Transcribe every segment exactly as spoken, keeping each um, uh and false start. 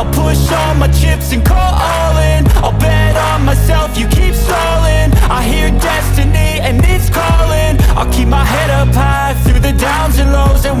I'll push all my chips and call all in. I'll bet on myself, you keep stalling. I hear destiny and it's calling. I'll keep my head up high through the downs and lows, and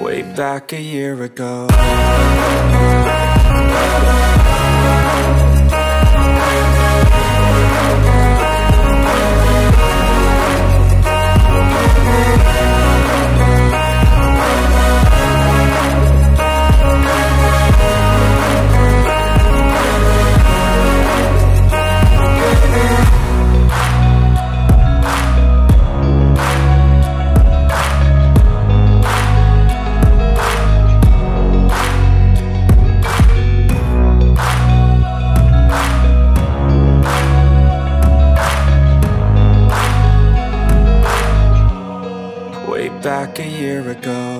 way back a year ago. Back a year ago.